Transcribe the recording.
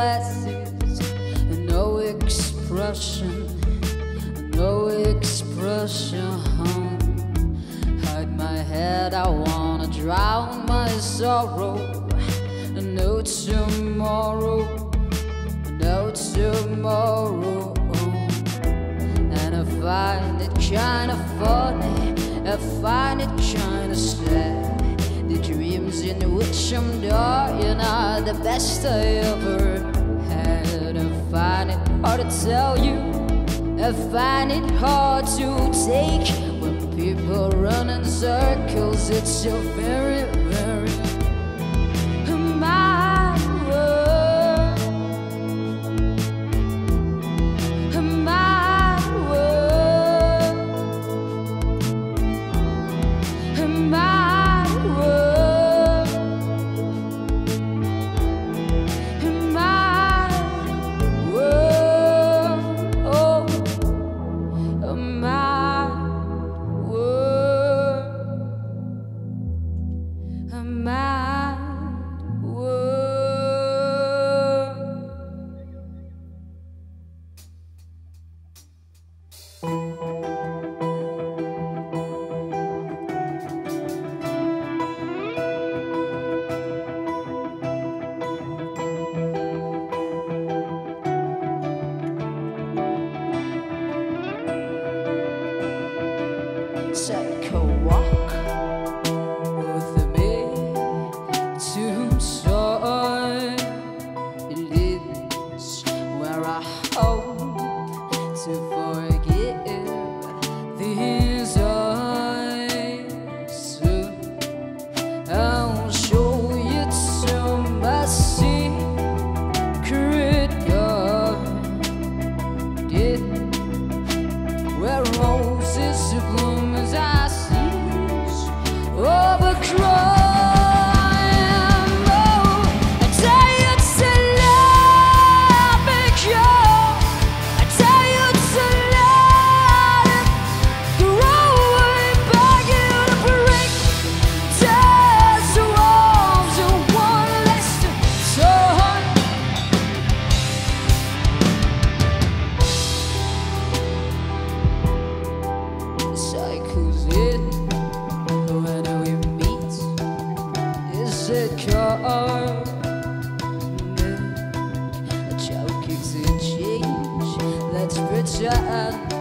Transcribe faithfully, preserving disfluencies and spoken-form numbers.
glasses, no expression, no expression. Hide my head, I wanna drown my sorrow. No tomorrow, no tomorrow. And I find it kinda funny, I find it kinda sad. The dreams in which I'm dying are the best I ever had. I find it hard to tell you, I find it hard to take. When people run in circles, it's so very, very my world, my world, my world. Take a walk with me to soil. It is where I hope to forgive these eyes. Soon I'll show you to my secret garden where roses bloom. I see overcrowded. Joking to change, let's pretend.